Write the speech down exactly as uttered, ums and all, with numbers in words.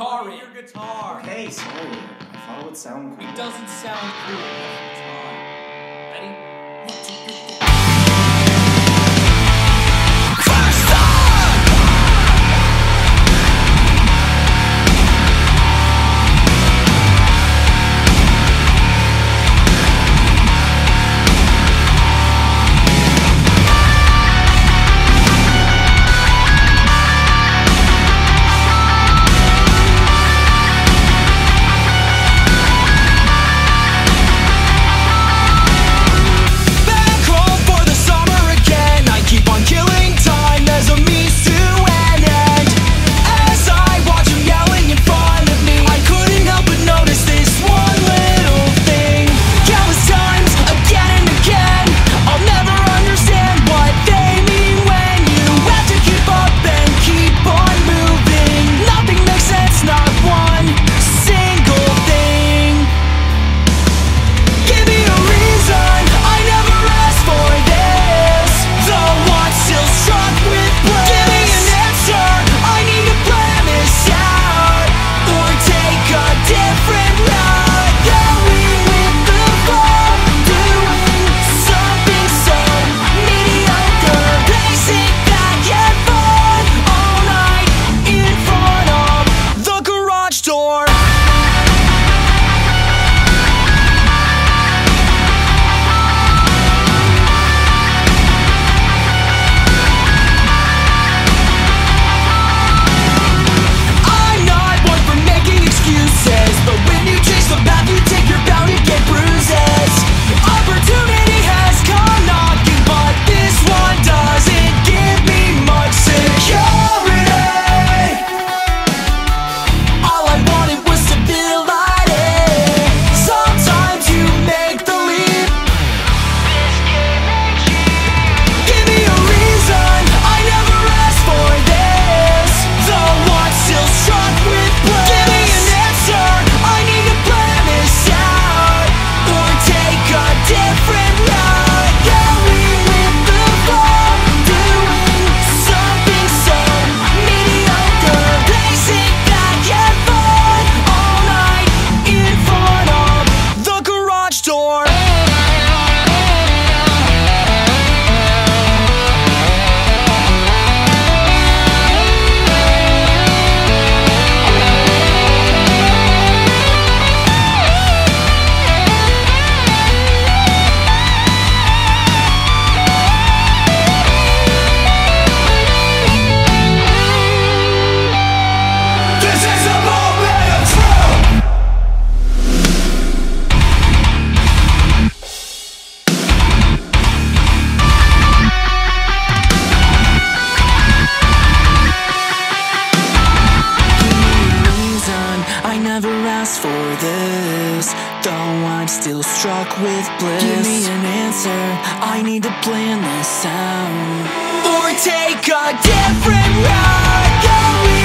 guitar in. Your guitar. Okay, sorry. I thought it would sound cool. It doesn't sound cool. Ready? One, two, three, four. Though I'm still struck with bliss, give me an answer, I need to plan this out, or take a different route.